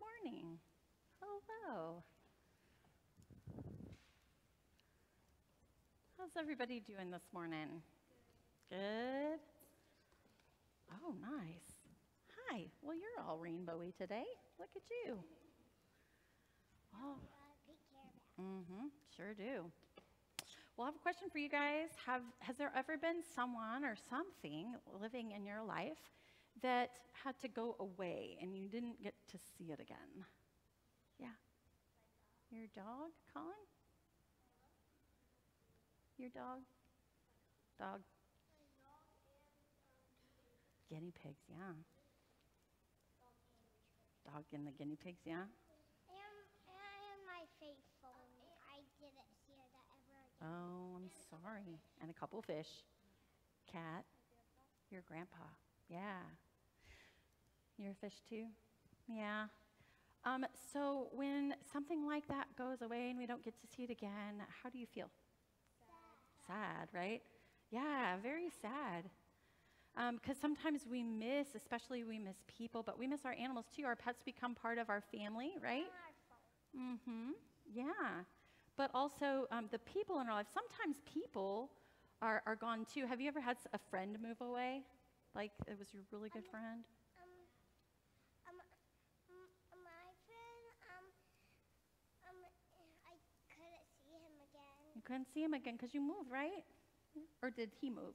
morning. Hello. How's everybody doing this morning? Good. Oh, nice. Hi. Well, you're all rainbowy today. Look at you. Oh. Mm-hmm. Sure do. Well, I have a question for you guys. Has there ever been someone or something living in your life that had to go away and you didn't get to see it again? Yeah. Your dog, Colin? Your dog? Dog. Guinea pigs, yeah. Dog and the guinea pigs, yeah. And my faithful. I didn't see that ever again. Oh, I'm sorry. And a couple fish. Cat. Your grandpa. Yeah. You're a fish too? Yeah. So when something like that goes away and we don't get to see it again, how do you feel? Sad, right? Yeah, very sad. Because sometimes we miss, especially we miss people, but we miss our animals too. Our pets become part of our family, right? Mm-hmm. Yeah. But also the people in our life, sometimes people are gone too. Have you ever had a friend move away? Like it was your really good friend? My friend, I couldn't see him again. You couldn't see him again because you moved, right? Or did he move?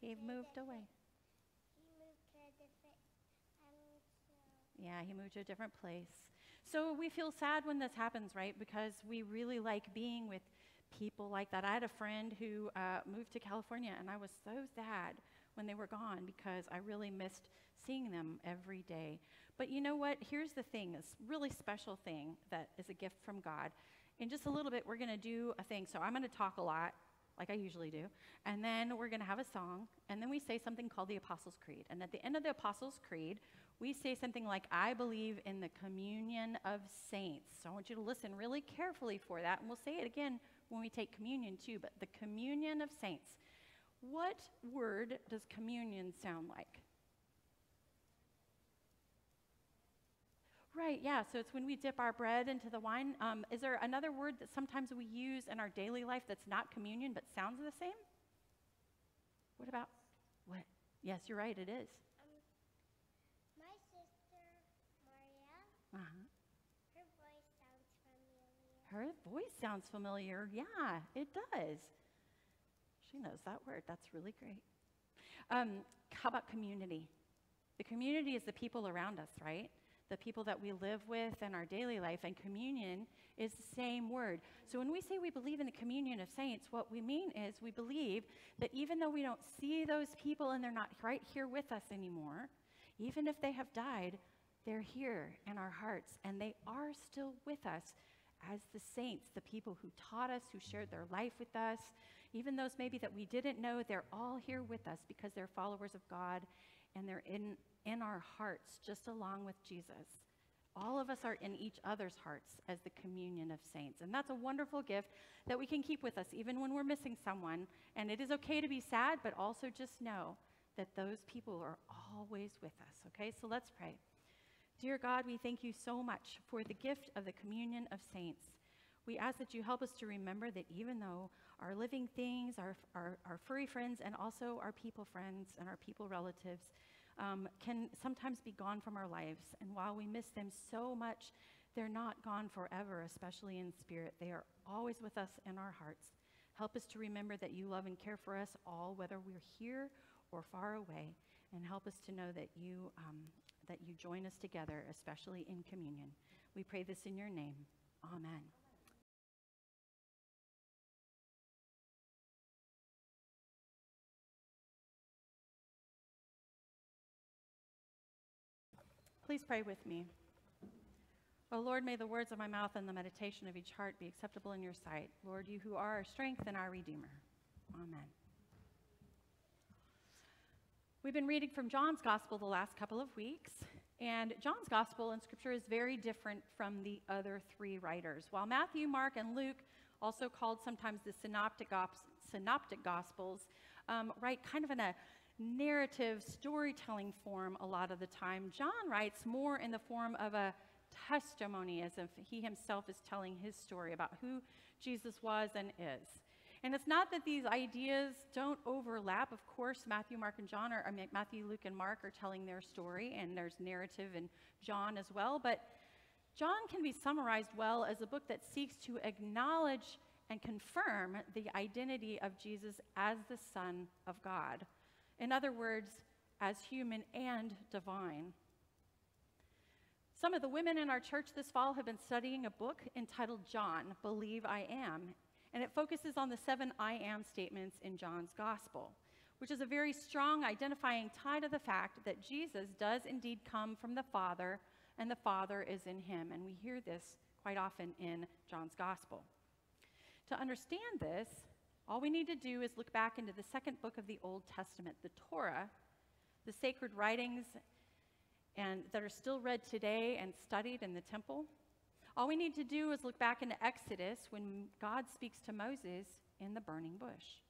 He moved. He moved away. He moved to a different Yeah, he moved to a different place. So we feel sad when this happens, right? Because we really like being with people like that. I had a friend who moved to California, and I was so sad when they were gone because I really missed seeing them every day. But you know what? Here's the thing, this really special thing that is a gift from God. In just a little bit, we're going to do a thing. So I'm going to talk a lot, like I usually do, and then we're going to have a song, and then we say something called the Apostles' Creed. And at the end of the Apostles' Creed, we say something like, I believe in the communion of saints. So I want you to listen really carefully for that, and we'll say it again when we take communion too, but the communion of saints. What word does communion sound like? Right, yeah, so it's when we dip our bread into the wine. Is there another word that sometimes we use in our daily life that's not communion but sounds the same? What about, what? Yes, you're right, it is. My sister, Maria, her voice sounds familiar. Her voice sounds familiar, yeah, it does. She knows that word, that's really great. How about community? The community is the people around us, right? The people that we live with in our daily life, and communion is the same word. So when we say we believe in the communion of saints, what we mean is we believe that even though we don't see those people and they're not right here with us anymore, even if they have died, they're here in our hearts and they are still with us as the saints, the people who taught us, who shared their life with us, even those maybe that we didn't know, they're all here with us because they're followers of God and they're in our hearts, just along with Jesus. All of us are in each other's hearts as the communion of saints. And that's a wonderful gift that we can keep with us even when we're missing someone. And it is okay to be sad, but also just know that those people are always with us, okay? So let's pray. Dear God, we thank you so much for the gift of the communion of saints. We ask that you help us to remember that even though our living things, our furry friends, and also our people friends and our people relatives, can sometimes be gone from our lives. And while we miss them so much, they're not gone forever, especially in spirit. They are always with us in our hearts. Help us to remember that you love and care for us all, whether we're here or far away, and help us to know that you join us together, especially in communion. We pray this in your name. Amen. Please pray with me. O Lord, may the words of my mouth and the meditation of each heart be acceptable in your sight. Lord, you who are our strength and our Redeemer. Amen. We've been reading from John's Gospel the last couple of weeks, and John's Gospel in Scripture is very different from the other three writers. While Matthew, Mark, and Luke, also called sometimes the synoptic Gospels, write kind of in a narrative storytelling form a lot of the time. John writes more in the form of a testimony, as if he himself is telling his story about who Jesus was and is. And it's not that these ideas don't overlap. Of course, Matthew, Luke, and Mark are telling their story, and there's narrative in John as well. But John can be summarized well as a book that seeks to acknowledge and confirm the identity of Jesus as the Son of God. In other words, as human and divine. Some of the women in our church this fall have been studying a book entitled John, Believe I Am. And it focuses on the 7 I am statements in John's gospel, which is a very strong identifying tie to the fact that Jesus does indeed come from the Father, and the Father is in him. And we hear this quite often in John's gospel. To understand this, all we need to do is look back into the second book of the Old Testament, the Torah, the sacred writings that are still read today and studied in the temple. All we need to do is look back into Exodus when God speaks to Moses in the burning bush.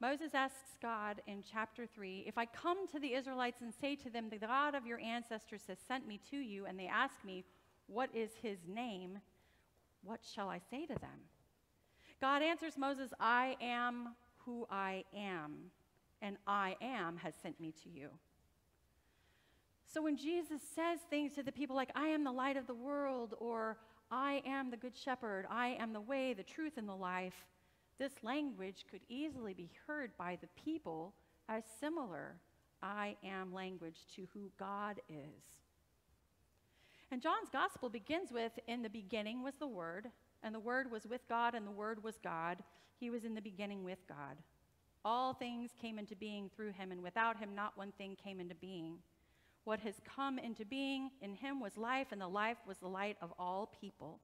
Moses asks God in chapter 3, "If I come to the Israelites and say to them, 'The God of your ancestors has sent me to you,' and they ask me, 'What is his name?' what shall I say to them?" God answers Moses, "I am who I am, and I am has sent me to you." So when Jesus says things to the people like, "I am the light of the world," or "I am the good shepherd," "I am the way, the truth, and the life," this language could easily be heard by the people as similar I am language to who God is. And John's gospel begins with, "In the beginning was the Word, and the Word was with God, and the Word was God. He was in the beginning with God. All things came into being through him, and without him not one thing came into being. What has come into being in him was life, and the life was the light of all people.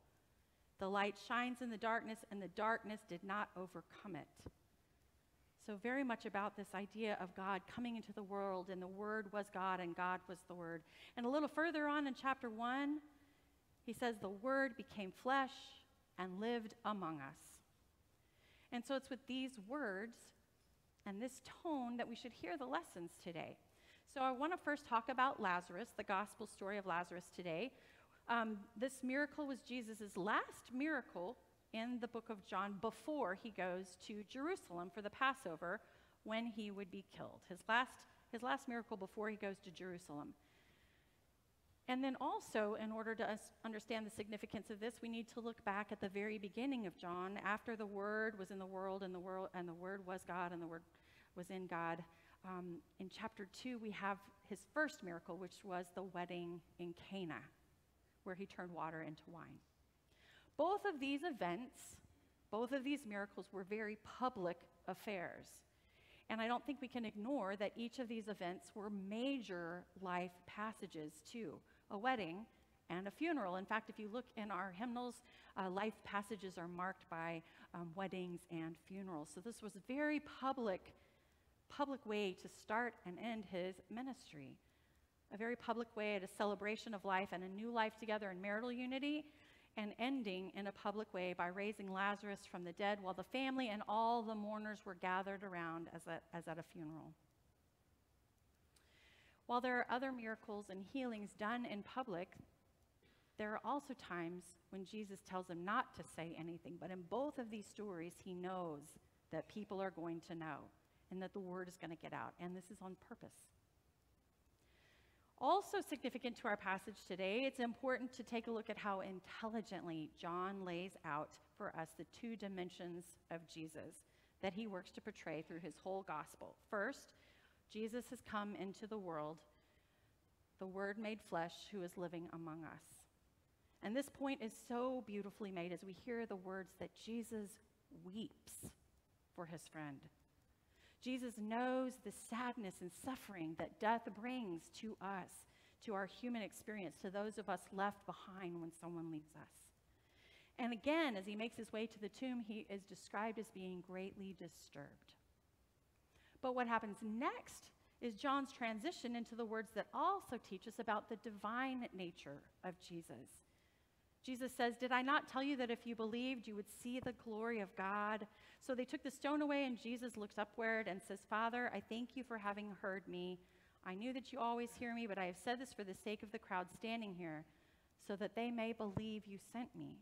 The light shines in the darkness, and the darkness did not overcome it." So very much about this idea of God coming into the world, and the Word was God, and God was the Word. And a little further on in chapter 1, he says, "The Word became flesh and lived among us." And so it's with these words and this tone that we should hear the lessons today. So I want to first talk about Lazarus, the gospel story of Lazarus today. This miracle was Jesus' last miracle in the book of John before he goes to Jerusalem for the Passover, when he would be killed. His last miracle before he goes to Jerusalem. And then also, in order to understand the significance of this, we need to look back at the very beginning of John, after the Word was in the world, and the Word was God, and the Word was in God. In chapter 2, we have his first miracle, which was the wedding in Cana, where he turned water into wine. Both of these events, both of these miracles were very public affairs. And I don't think we can ignore that each of these events were major life passages too, a wedding and a funeral. In fact, if you look in our hymnals, life passages are marked by weddings and funerals. So this was a very public way to start and end his ministry, a very public way at a celebration of life and a new life together in marital unity, and ending in a public way by raising Lazarus from the dead while the family and all the mourners were gathered around as at a funeral. While there are other miracles and healings done in public, there are also times when Jesus tells them not to say anything, but in both of these stories, he knows that people are going to know and that the word is going to get out, and this is on purpose. Also significant to our passage today, it's important to take a look at how intelligently John lays out for us the two dimensions of Jesus that he works to portray through his whole gospel. First, Jesus has come into the world, the Word made flesh, who is living among us. And this point is so beautifully made as we hear the words that Jesus weeps for his friend. Jesus knows the sadness and suffering that death brings to us, to our human experience, to those of us left behind when someone leaves us. And again, as he makes his way to the tomb, he is described as being greatly disturbed. But what happens next is John's transition into the words that also teach us about the divine nature of Jesus. Jesus says, "Did I not tell you that if you believed, you would see the glory of God?" So they took the stone away, and Jesus looks upward and says, "Father, I thank you for having heard me. I knew that you always hear me, but I have said this for the sake of the crowd standing here, so that they may believe you sent me."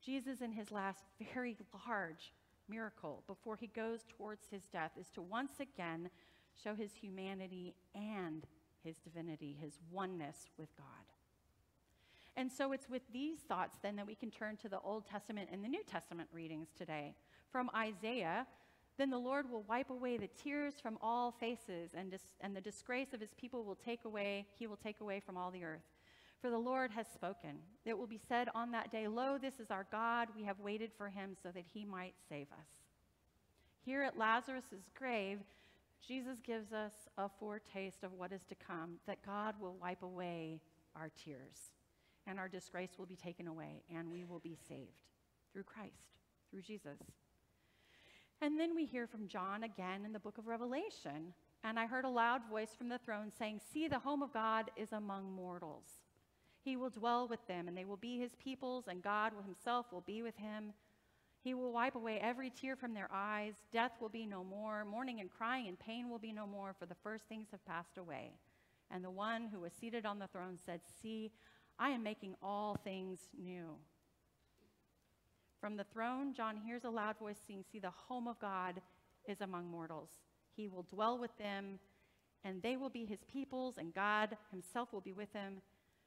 Jesus, in his last very large miracle before he goes towards his death, is to once again show his humanity and his divinity, his oneness with God. And so it's with these thoughts then that we can turn to the Old Testament and the New Testament readings today. From Isaiah, "Then the Lord will wipe away the tears from all faces, and the disgrace of his people he will take away from all the earth. For the Lord has spoken. It will be said on that day, 'Lo, this is our God. We have waited for him so that he might save us.'" Here at Lazarus' grave, Jesus gives us a foretaste of what is to come, that God will wipe away our tears, and our disgrace will be taken away, and we will be saved through Christ, through Jesus. And then we hear from John again in the book of Revelation, "And I heard a loud voice from the throne saying, 'See, the home of God is among mortals. He will dwell with them, and they will be his peoples, and God himself will be with him. He will wipe away every tear from their eyes. Death will be no more. Mourning and crying and pain will be no more, for the first things have passed away.' And the one who was seated on the throne said, 'See, I am making all things new.'" From the throne, John hears a loud voice saying, "See, the home of God is among mortals. He will dwell with them, and they will be his peoples, and God himself will be with them.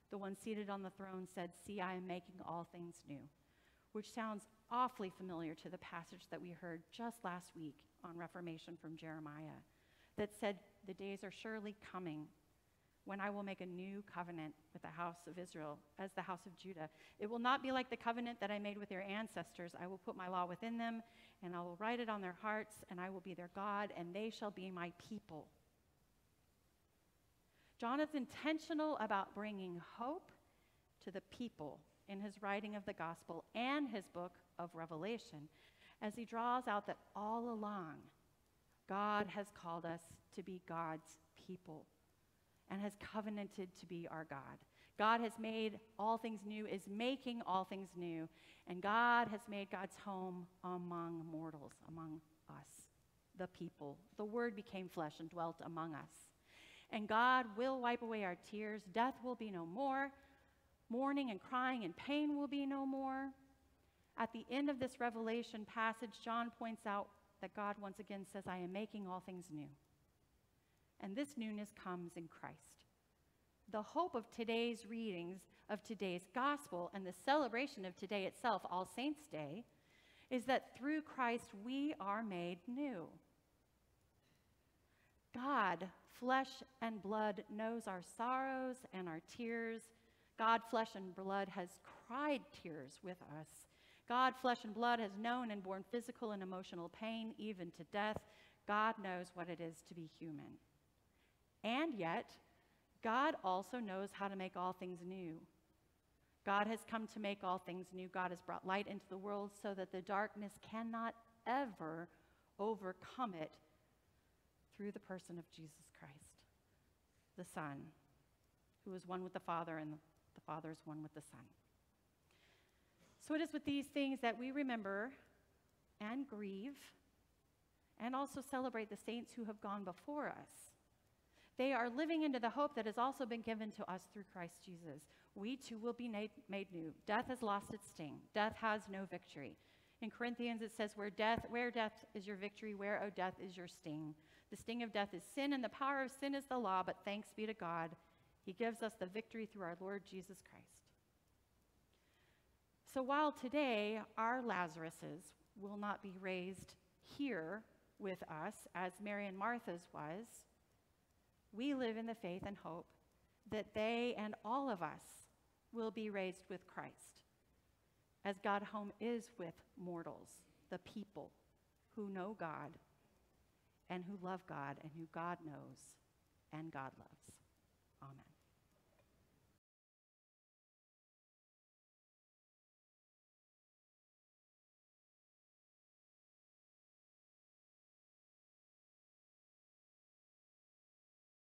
The one seated on the throne said, 'See, I am making all things new,'" which sounds awfully familiar to the passage that we heard just last week on Reformation from Jeremiah that said, "The days are surely coming when I will make a new covenant with the house of Israel as the house of Judah. It will not be like the covenant that I made with their ancestors. I will put my law within them, and I will write it on their hearts, and I will be their God, and they shall be my people." John is intentional about bringing hope to the people in his writing of the gospel and his book of Revelation, as he draws out that all along, God has called us to be God's people and has covenanted to be our God. God has made all things new, is making all things new, and God has made God's home among mortals, among us, the people. The Word became flesh and dwelt among us. And God will wipe away our tears. Death will be no more. Mourning and crying and pain will be no more. At the end of this Revelation passage, John points out that God once again says, "I am making all things new." And this newness comes in Christ. The hope of today's readings, of today's gospel, and the celebration of today itself, All Saints' Day, is that through Christ we are made new. God, flesh and blood, knows our sorrows and our tears. God, flesh and blood, has cried tears with us. God, flesh and blood, has known and borne physical and emotional pain, even to death. God knows what it is to be human. And yet, God also knows how to make all things new. God has come to make all things new. God has brought light into the world so that the darkness cannot ever overcome it, through the person of Jesus Christ, the Son, who is one with the Father, and the Father is one with the Son. So it is with these things that we remember and grieve and also celebrate the saints who have gone before us. They are living into the hope that has also been given to us through Christ Jesus. We too will be made new. Death has lost its sting. Death has no victory. In Corinthians, it says, where death is your victory, where, O death, is your sting. The sting of death is sin, and the power of sin is the law, but thanks be to God, he gives us the victory through our Lord Jesus Christ. So while today our Lazaruses will not be raised here with us as Mary and Martha's was, we live in the faith and hope that they and all of us will be raised with Christ, as God's home is with mortals, the people who know God and who love God and who God knows and God loves. Amen.